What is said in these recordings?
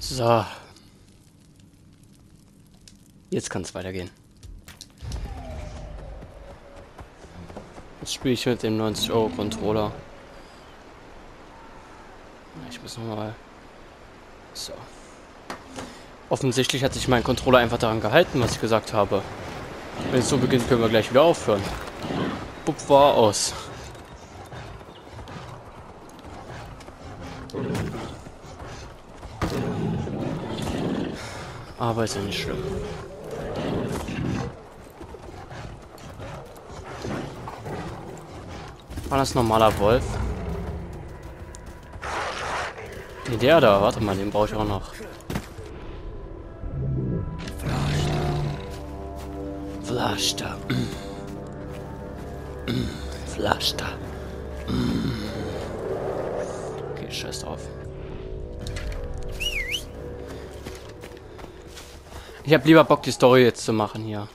So. Jetzt kann es weitergehen. Jetzt spiele ich mit dem 90-Euro-Controller. Ich muss nochmal. So. Offensichtlich hat sich mein Controller einfach daran gehalten, was ich gesagt habe. Wenn es so beginnt, können wir gleich wieder aufhören. Bupp war aus. Aber ist ja nicht schlimm. War das normaler Wolf? Nee, der da, warte mal, den brauche ich auch noch. Flaschta. Flaschta. Okay, scheiß drauf. Ich hab lieber Bock, die Story jetzt zu machen hier.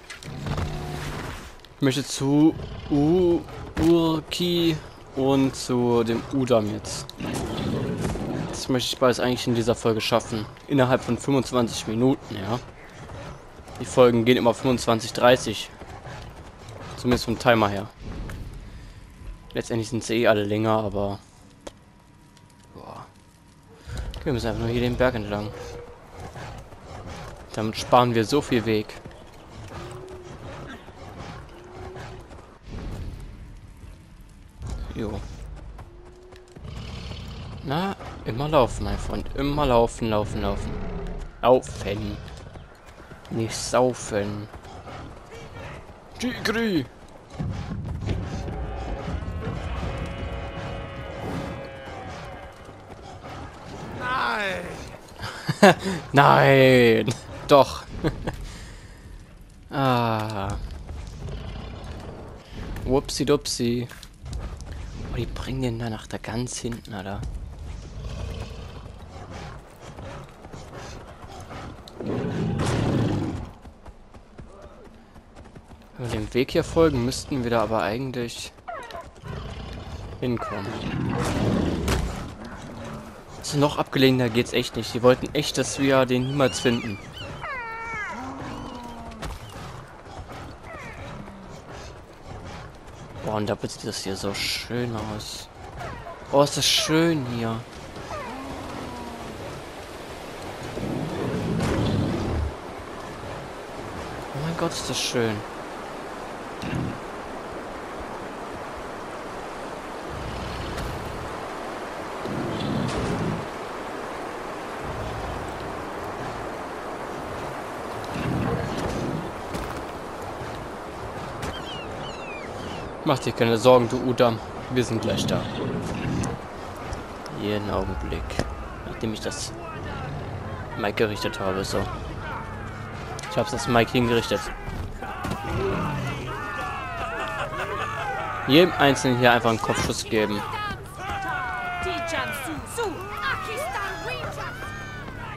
Ich möchte zu Urki und zu dem Udam jetzt. Das möchte ich beides eigentlich in dieser Folge schaffen. Innerhalb von 25 Minuten, ja. Die Folgen gehen immer 25, 30. Zumindest vom Timer her. Letztendlich sind sie eh alle länger, aber... Boah. Okay, wir müssen einfach nur hier den Berg entlang. Damit sparen wir so viel Weg. Jo. Na, immer laufen, mein Freund. Immer laufen, laufen, laufen. Laufen. Nicht saufen. Tigri! Nein! Nein! Doch. Ah. Wupsi dupsi. Oh, die bringen den danach da ganz hinten, Alter. Wenn wir dem Weg hier folgen, müssten wir da aber eigentlich hinkommen. Also noch abgelegener geht's echt nicht. Die wollten echt, dass wir den niemals finden. Boah, und da sieht das hier so schön aus. Oh, ist das schön hier. Oh mein Gott, ist das schön. Mach dir keine Sorgen, du Udam. Wir sind gleich da. Jeden Augenblick. Nachdem ich das Mike gerichtet habe, so. Ich hab's das Mike hingerichtet. Jedem Einzelnen hier einfach einen Kopfschuss geben.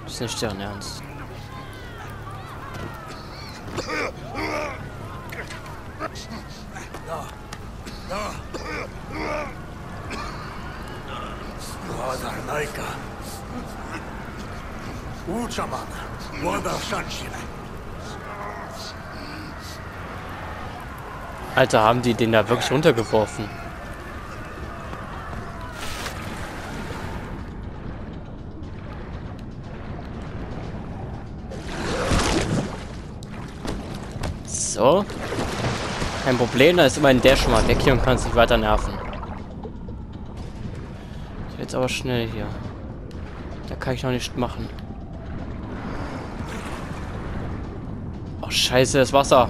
Ist nicht deren Ernst. Alter, haben die den da wirklich runtergeworfen? So. Kein Problem, da ist immerhin der schon mal weg hier und kann es nicht weiter nerven. Jetzt aber schnell hier. Da kann ich noch nicht machen. Oh, scheiße, das Wasser.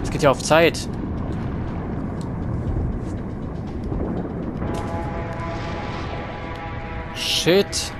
Das geht ja auf Zeit. Shit.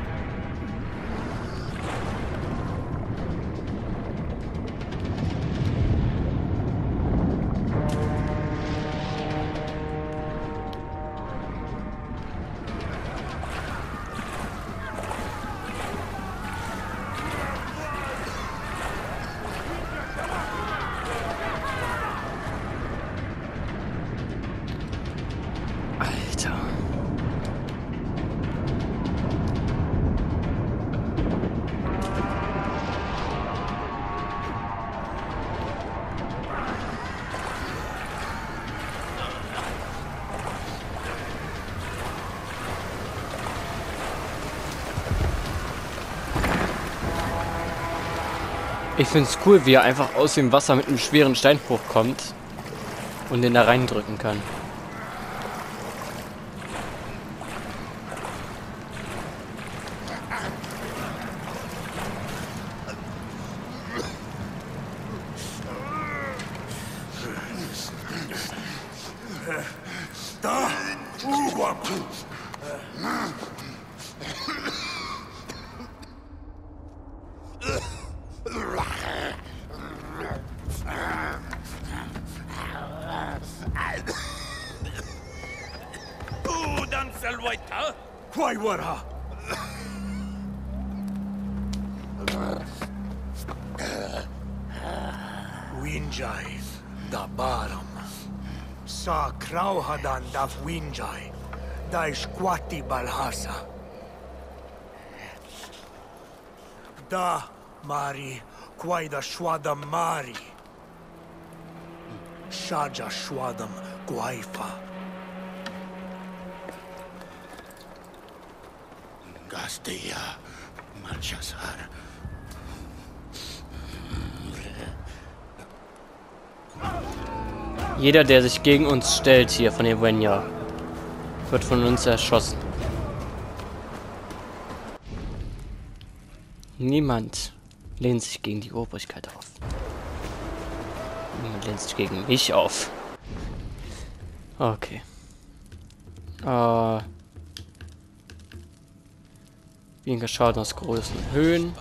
Ich finde es cool, wie er einfach aus dem Wasser mit einem schweren Stein hochkommt und den da reindrücken kann. Winjai, da baram. Sa krauhadan daf winjai, da ishkwati balhasa. Da mari, kwaida shwadam mari. Shaja shwadam kwaifa. Gasteya, Marchasar. Jeder, der sich gegen uns stellt hier von den Wenja, wird von uns erschossen. Niemand lehnt sich gegen die Obrigkeit auf. Niemand lehnt sich gegen mich auf. Okay. Weniger Schaden aus großen Höhen.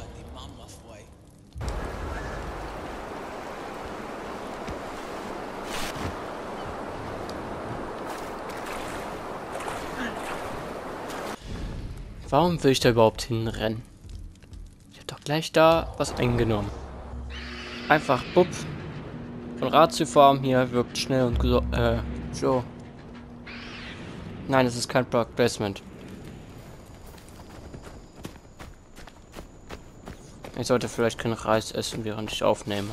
Warum will ich da überhaupt hinrennen? Ich hab doch gleich da was eingenommen. Einfach, bupp. Von Rad zu fahren hier wirkt schnell und so. Nein, das ist kein Product Placement. Ich sollte vielleicht keinen Reis essen, während ich aufnehme.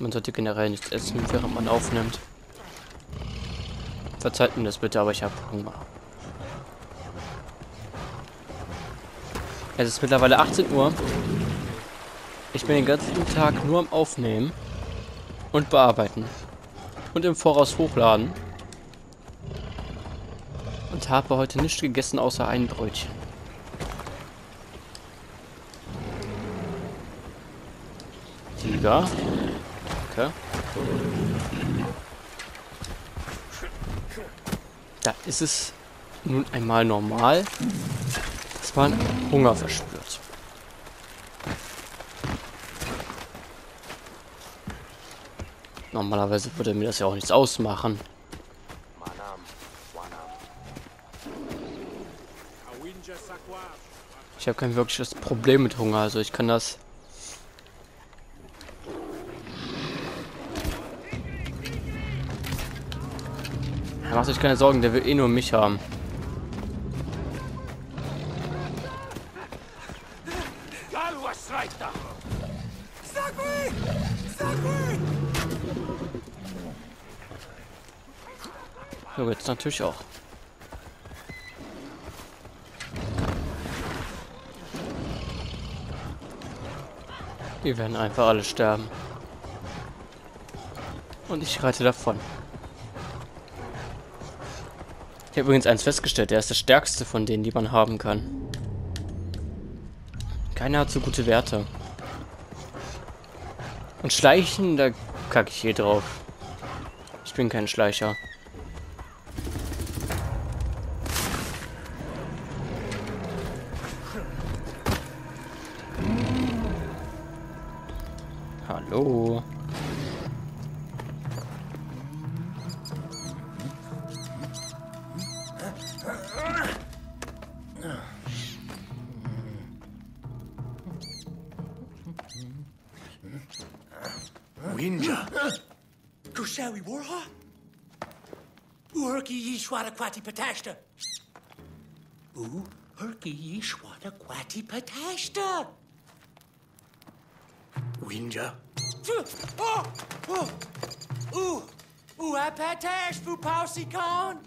Man sollte generell nichts essen, während man aufnimmt. Verzeiht mir das bitte, aber ich habe Hunger. Es ist mittlerweile 18 Uhr. Ich bin den ganzen Tag nur am Aufnehmen und Bearbeiten und im Voraus hochladen und habe heute nichts gegessen außer ein Brötchen. Tiger. Okay. Da ist es nun einmal normal, dass man Hunger verspürt. Normalerweise würde mir das ja auch nichts ausmachen. Ich habe kein wirkliches Problem mit Hunger, also ich kann das... Macht euch keine Sorgen, der will eh nur mich haben. So geht's natürlich auch. Die werden einfach alle sterben. Und ich reite davon. Ich habe übrigens eins festgestellt, der ist der stärkste von denen, die man haben kann. Keiner hat so gute Werte. Und Schleichen, da kacke ich hier drauf. Ich bin kein Schleicher. Hallo. Winja. Kushawi Warha? Urki Yishwada Kwati Patashta. Urki Yishwada Kwati Patashta. Winja. Oh! Oh! Oh! Oh! Apatash Fupausi Khan!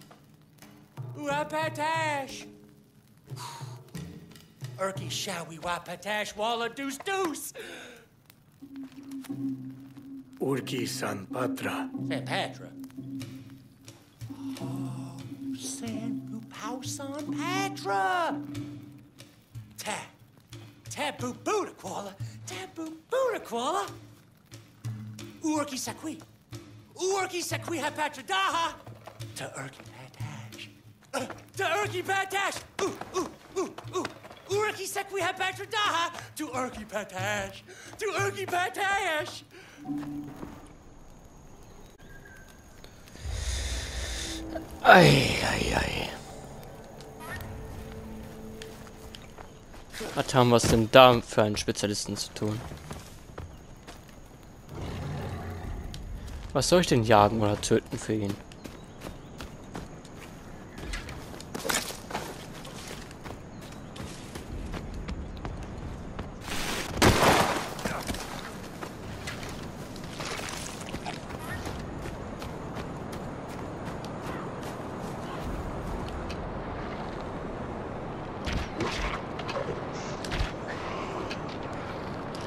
Oh! Apatash! Urki Shawi Wapatash Walla Deuce Deuce! Urki San Patra. San Patra? Oh, San Pupau San Patra! Tap. Tabu Buddha Kuala. Tabu Buddha Kuala. Urki Sakui. Urki Sakui Hapatradaha. Ta Urki Patash. Ta Urki Patash. Ooh, ooh, ooh. Urki Sakui Hapatradaha. To Urki Patash. To Urki Patash. Ei, ei, ei. Was haben wir es denn da für einen Spezialisten zu tun? Was soll ich denn jagen oder töten für ihn?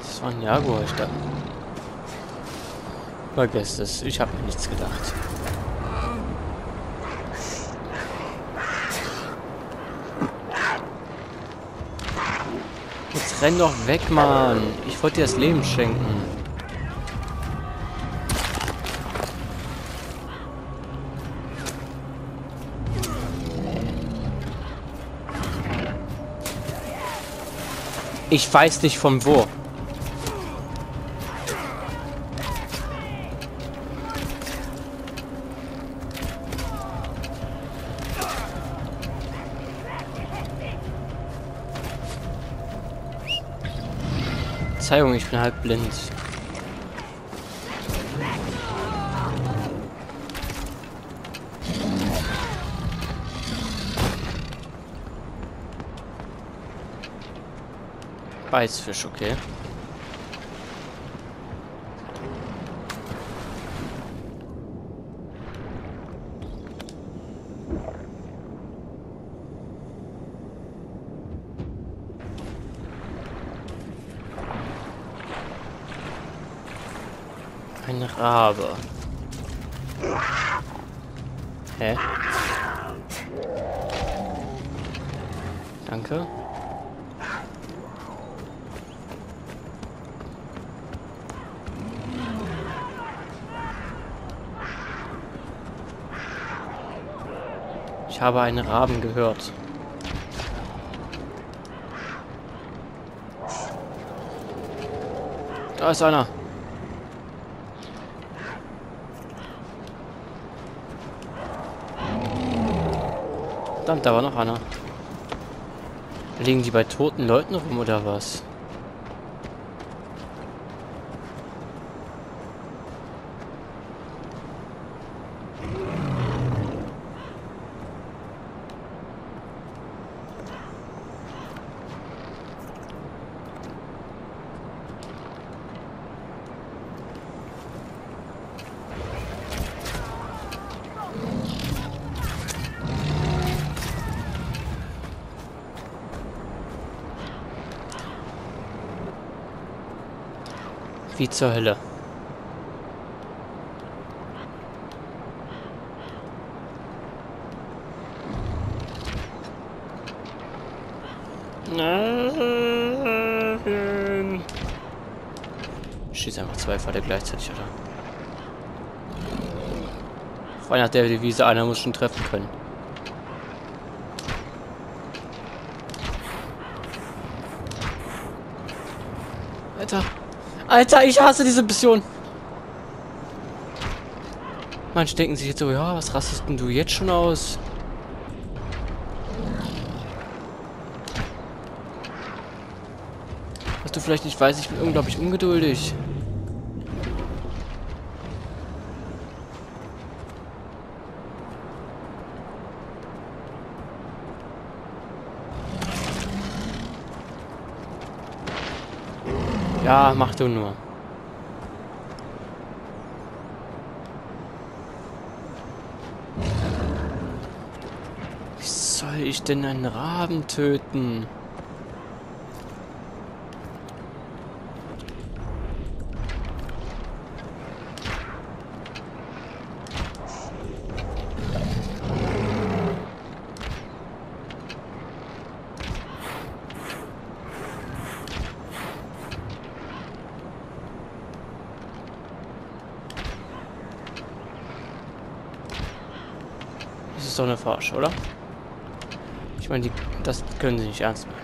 Das war ein Jaguar, ich dachte. Vergesst es, ich habe mir nichts gedacht. Jetzt renn doch weg, Mann. Ich wollte dir das Leben schenken. Ich weiß nicht von wo. Verzeihung, ich bin halb blind. Weißfisch, okay. Ein Rabe. Hä? Danke. Ich habe einen Raben gehört. Da ist einer. Verdammt, da war noch einer. Liegen die bei toten Leuten rum oder was? Wie zur Hölle. Nein. Ich schieße einfach zwei Pfeile gleichzeitig, oder? Vor allem nach der Devise, einer muss schon treffen können. Alter. Alter, ich hasse diese Mission. Manche denken sich jetzt so, ja, was rastest denn du jetzt schon aus? Was du vielleicht nicht weißt, ich bin unglaublich ungeduldig. Ja, mach du nur. Wie soll ich denn einen Raben töten? So eine Farce, oder? Ich meine, das können sie nicht ernst machen.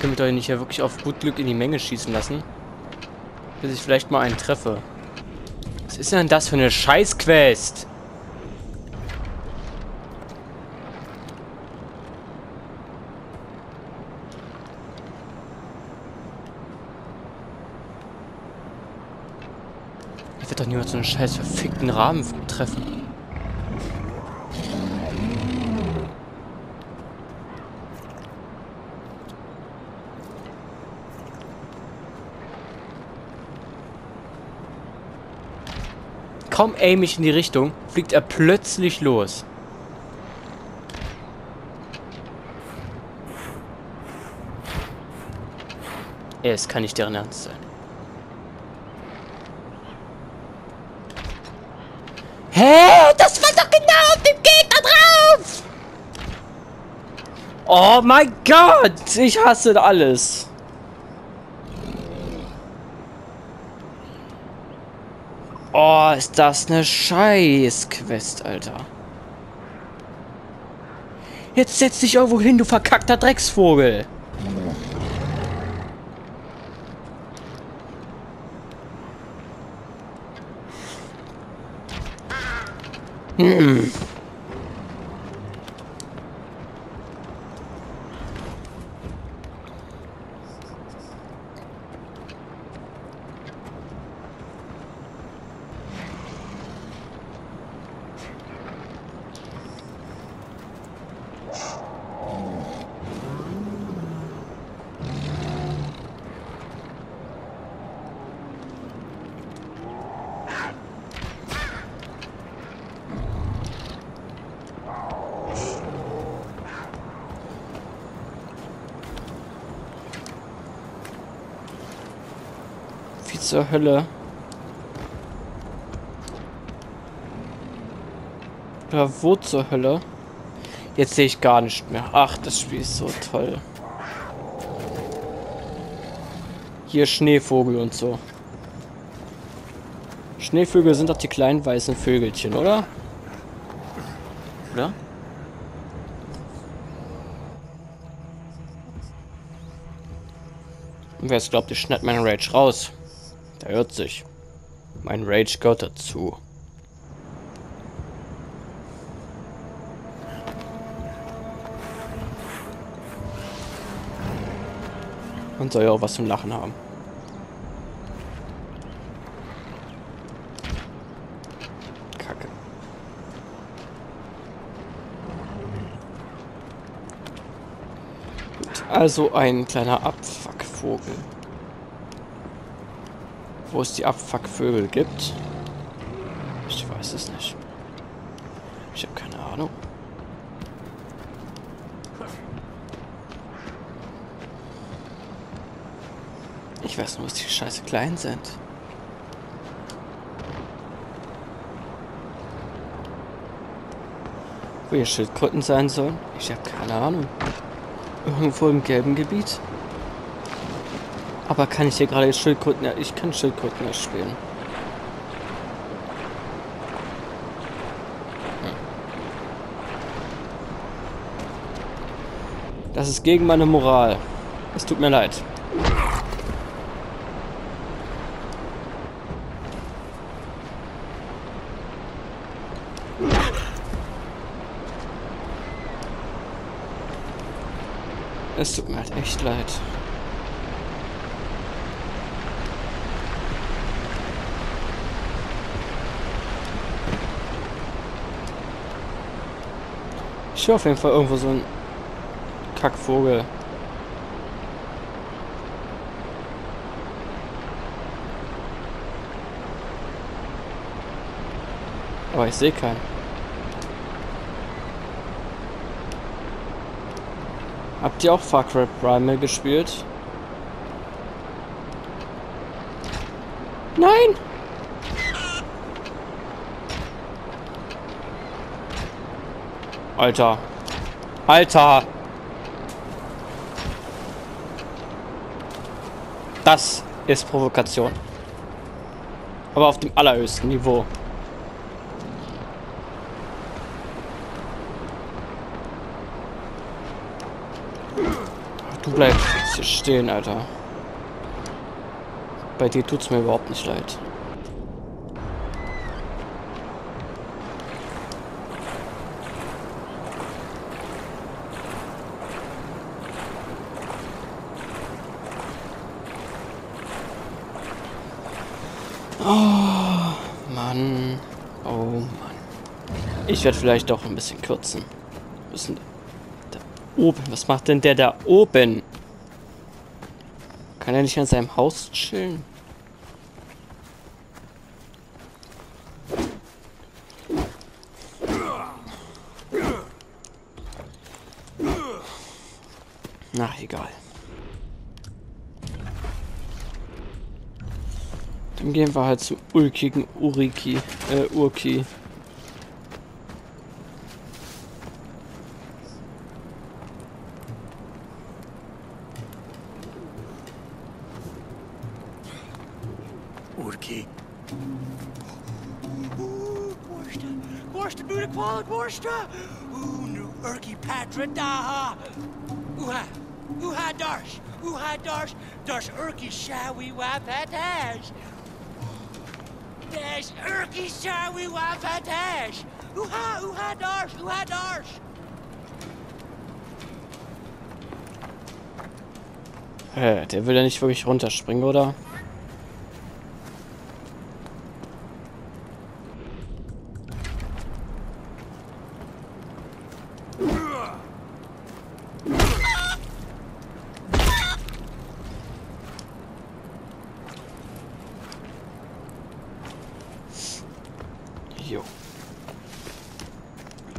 Können wir doch nicht ja wirklich auf gut Glück in die Menge schießen lassen, bis ich vielleicht mal einen treffe. Was ist denn das für eine Scheißquest? Ich werde doch niemals so einen scheiß verfickten Rahmen treffen. Kaum aim ich in die Richtung, fliegt er plötzlich los. Es kann nicht deren Ernst sein. Oh mein Gott! Ich hasse alles! Oh, ist das eine Scheiß-Quest, Alter. Jetzt setz dich irgendwo hin, du verkackter Drecksvogel! Hm. Zur Hölle. Oder wo zur Hölle? Jetzt sehe ich gar nicht mehr. Ach, das Spiel ist so toll. Hier Schneevogel und so. Schneevögel sind doch die kleinen weißen Vögelchen, oder? Oder? Und wer es glaubt, ich schneide meinen Rage raus. Da hört sich. Mein Rage gehört dazu. Man soll ja auch was zum Lachen haben. Kacke. Gut, also ein kleiner Abfuckvogel. Wo es die Abfuckvögel gibt. Ich weiß es nicht. Ich habe keine Ahnung. Ich weiß nur, dass die Scheiße klein sind. Wo hier Schildkröten sein sollen? Ich habe keine Ahnung. Irgendwo im gelben Gebiet. Aber kann ich hier gerade Schildkröten... Ich kann Schildkröten erspielen. Das ist gegen meine Moral. Es tut mir leid. Es tut mir halt echt leid. Ich höre auf jeden Fall irgendwo so einen Kackvogel. Aber ich sehe keinen. Habt ihr auch Far Cry Primal gespielt? Nein! Alter! Alter! Das ist Provokation. Aber auf dem allerhöchsten Niveau. Du bleibst hier stehen, Alter. Bei dir tut's mir überhaupt nicht leid. Oh, Mann. Oh, Mann. Ich werde vielleicht doch ein bisschen kürzen. Müssen. Oben. Was macht denn der da oben? Kann er nicht an seinem Haus chillen? Na, egal. Dann gehen wir halt zum ulkigen Urki. Urki. Borsta, Budakwalad, Borsta! Unu Urki Patra Daha! Uha! Uha Darsh! Uha Darsh! Darsh Urki Shawi Wapatash! Dash Urki Shawi Wapatash! Uha! Uha Darsh! Uha Darsh! Hä, der will ja nicht wirklich runterspringen, oder?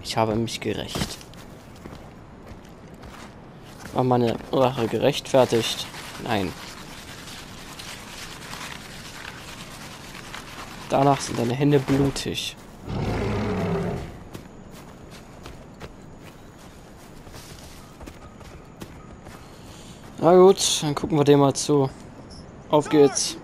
Ich habe mich gerecht. War meine Rache gerechtfertigt? Nein. Danach sind deine Hände blutig. Na gut, dann gucken wir dem mal zu. Auf geht's.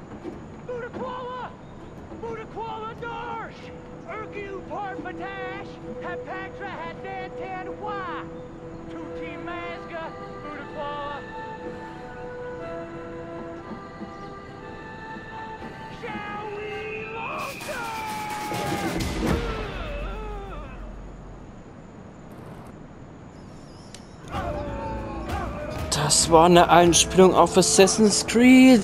Das war eine Anspielung auf Assassin's Creed.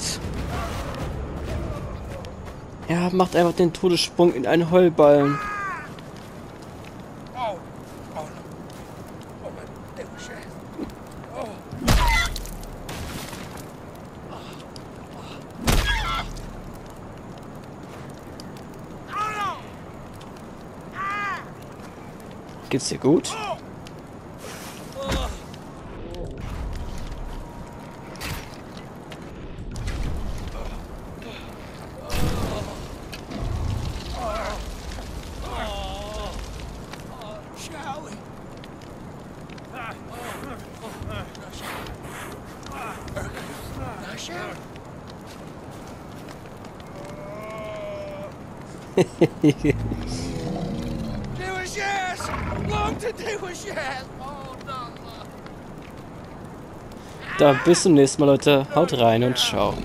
Er macht einfach den Todessprung in einen Heuballen. Geht's dir gut? Dann bis zum nächsten Mal, Leute. Haut rein und ciao.